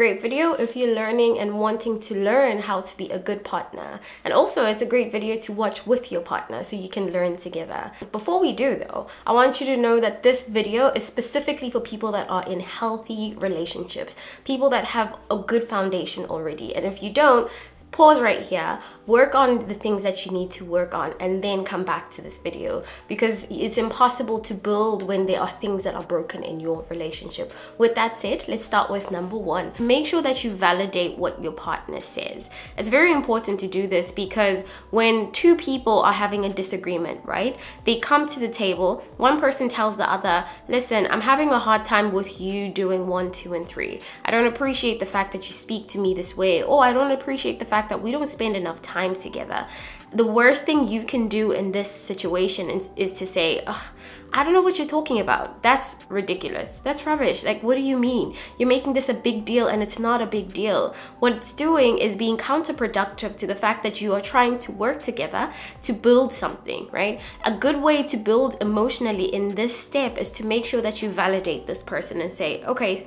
great video if you're learning and wanting to learn how to be a good partner. And also it's a great video to watch with your partner so you can learn together. Before we do though, I want you to know that this video is specifically for people that are in healthy relationships, people that have a good foundation already. And if you don't, pause right here, work on the things that you need to work on, and then come back to this video, because it's impossible to build when there are things that are broken in your relationship. With that said, let's start with number one. Make sure that you validate what your partner says. It's very important to do this because when two people are having a disagreement, right, they come to the table, one person tells the other, listen, I'm having a hard time with you doing 1, 2, and 3. I don't appreciate the fact that you speak to me this way, or I don't appreciate the fact that we don't spend enough time together. The worst thing you can do in this situation is to say, I don't know what you're talking about. That's ridiculous. That's rubbish. Like, what do you mean? You're making this a big deal, and it's not a big deal. What it's doing is being counterproductive to the fact that you are trying to work together to build something, right? A good way to build emotionally in this step is to make sure that you validate this person and say, okay,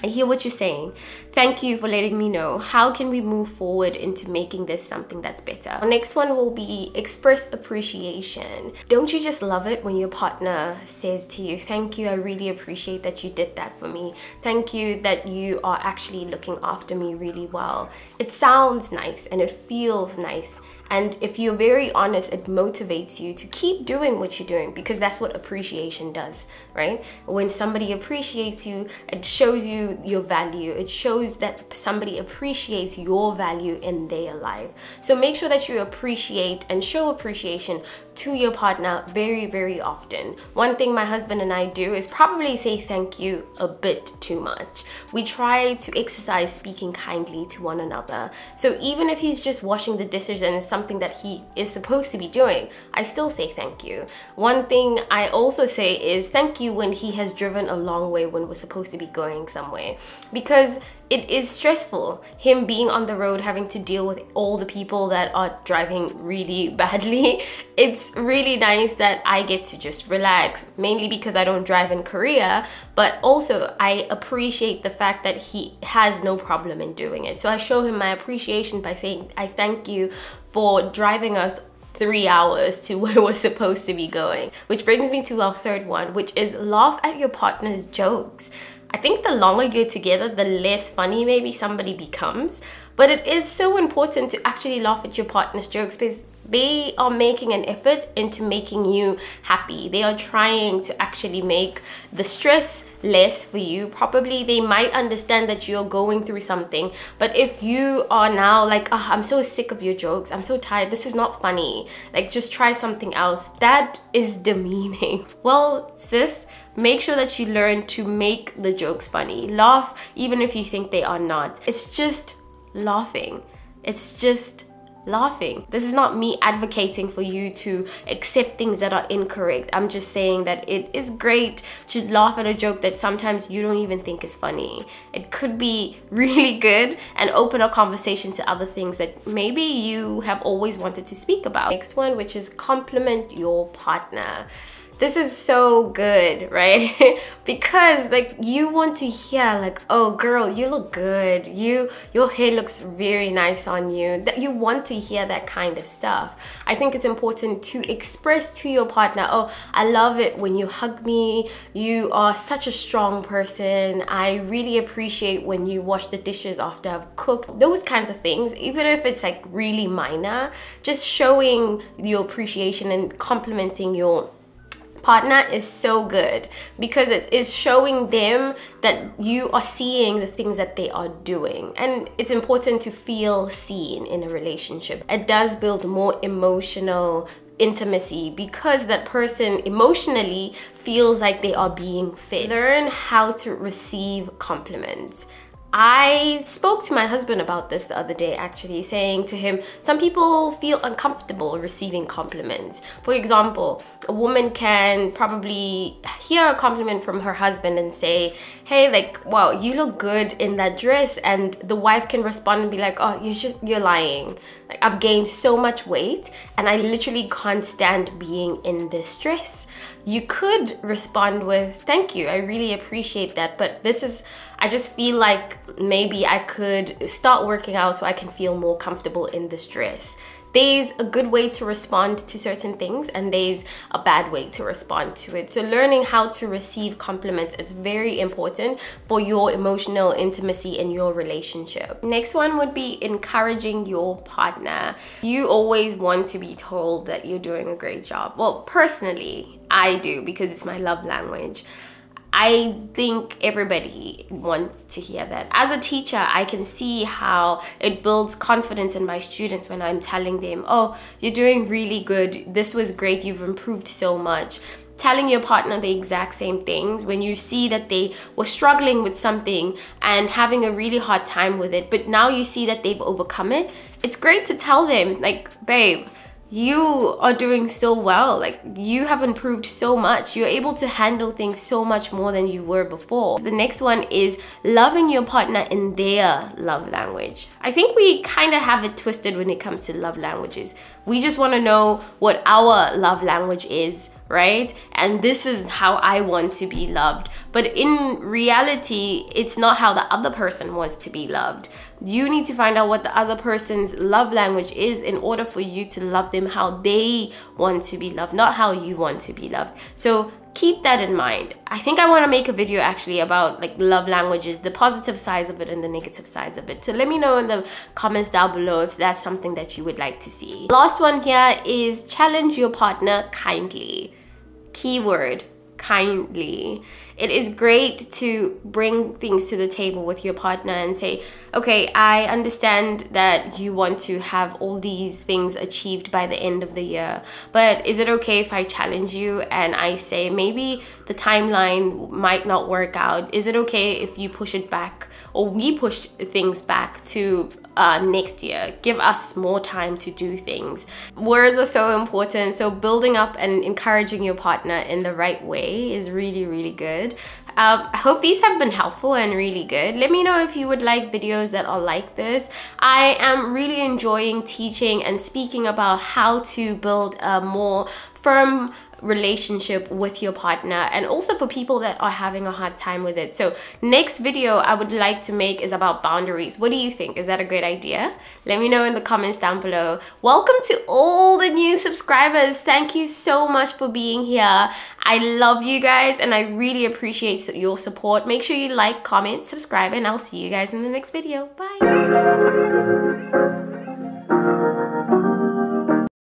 I hear what you're saying. Thank you for letting me know. How can we move forward into making this something that's better? Our next one will be express appreciation. Don't you just love it when your partner says to you, thank you, I really appreciate that you did that for me. Thank you that you are actually looking after me really well. It sounds nice and it feels nice. And if you're very honest, it motivates you to keep doing what you're doing, because that's what appreciation does, right? When somebody appreciates you, it shows you your value. It shows that somebody appreciates your value in their life. So make sure that you appreciate and show appreciation to your partner very, very often. One thing my husband and I do is probably say thank you a bit too much. We try to exercise speaking kindly to one another. So even if he's just washing the dishes and it's something that he is supposed to be doing, I still say thank you. One thing I also say is thank you when he has driven a long way when we're supposed to be going somewhere, because it is stressful, him being on the road, having to deal with all the people that are driving really badly. It's really nice that I get to just relax, mainly because I don't drive in Korea, but also I appreciate the fact that he has no problem in doing it. So I show him my appreciation by saying, I thank you for driving us 3 hours to where we're supposed to be going. Which brings me to our third one, which is laugh at your partner's jokes. I think the longer you're together, the less funny maybe somebody becomes. But it is so important to actually laugh at your partner's jokes, because they are making an effort into making you happy. They are trying to actually make the stress less for you. Probably they might understand that you're going through something, but if you are now like, oh, I'm so sick of your jokes, I'm so tired, this is not funny, like just try something else, that is demeaning. Well, sis, make sure that you learn to make the jokes funny. Laugh even if you think they are not. It's just laughing. It's just laughing. This is not me advocating for you to accept things that are incorrect. I'm just saying that it is great to laugh at a joke that sometimes you don't even think is funny. It could be really good and open a conversation to other things that maybe you have always wanted to speak about. Next one, which is compliment your partner. This is so good, right? Because like you want to hear like, oh girl, you look good. Your hair looks very nice on you. That you want to hear that kind of stuff. I think it's important to express to your partner, oh, I love it when you hug me. You are such a strong person. I really appreciate when you wash the dishes after I've cooked. Those kinds of things, even if it's like really minor, just showing your appreciation and complimenting your partner is so good, because it is showing them that you are seeing the things that they are doing, and it's important to feel seen in a relationship. It does build more emotional intimacy because that person emotionally feels like they are being fed. Learn how to receive compliments. I spoke to my husband about this the other day, actually, saying to him, some people feel uncomfortable receiving compliments. For example, a woman can probably hear a compliment from her husband and say, hey, like, wow, you look good in that dress. And the wife can respond and be like, oh, you're lying. Like, I've gained so much weight and I literally can't stand being in this dress. you could respond with, thank you, I really appreciate that, but this is, I just feel like maybe I could start working out so I can feel more comfortable in this dress. There's a good way to respond to certain things and there's a bad way to respond to it. So learning how to receive compliments is very important for your emotional intimacy in your relationship. Next one would be encouraging your partner. You always want to be told that you're doing a great job. Well, personally, I do, because it's my love language. I think everybody wants to hear that. As a teacher, I can see how it builds confidence in my students when I'm telling them, oh, you're doing really good, this was great, you've improved so much. Telling your partner the exact same things when you see that they were struggling with something and having a really hard time with it, but now you see that they've overcome it, it's great to tell them, like, babe, you are doing so well, like you have improved so much, you're able to handle things so much more than you were before. The next one is loving your partner in their love language. I think we kind of have it twisted when it comes to love languages. We just want to know what our love language is, right? And this is how I want to be loved. But in reality, it's not how the other person wants to be loved. You need to find out what the other person's love language is in order for you to love them how they want to be loved, not how you want to be loved. So keep that in mind. I think I want to make a video actually about like love languages, the positive sides of it and the negative sides of it. So let me know in the comments down below if that's something that you would like to see. Last one here is challenge your partner kindly. Keyword, kindly. It is great to bring things to the table with your partner and say, okay, I understand that you want to have all these things achieved by the end of the year, but is it okay if I challenge you and I say maybe the timeline might not work out? Is it okay if you push it back, or we push things back to next year? Give us more time to do things. Words are so important, so building up and encouraging your partner in the right way is really, really good. I hope these have been helpful and really good. Let me know if you would like videos that are like this. I am really enjoying teaching and speaking about how to build a more firm relationship with your partner, and also for people that are having a hard time with it. So next video I would like to make is about boundaries. What do you think? Is that a great idea? Let me know in the comments down below. Welcome to all the new subscribers. Thank you so much for being here. I love you guys and I really appreciate your support. Make sure you like, comment, subscribe, and I'll see you guys in the next video. Bye.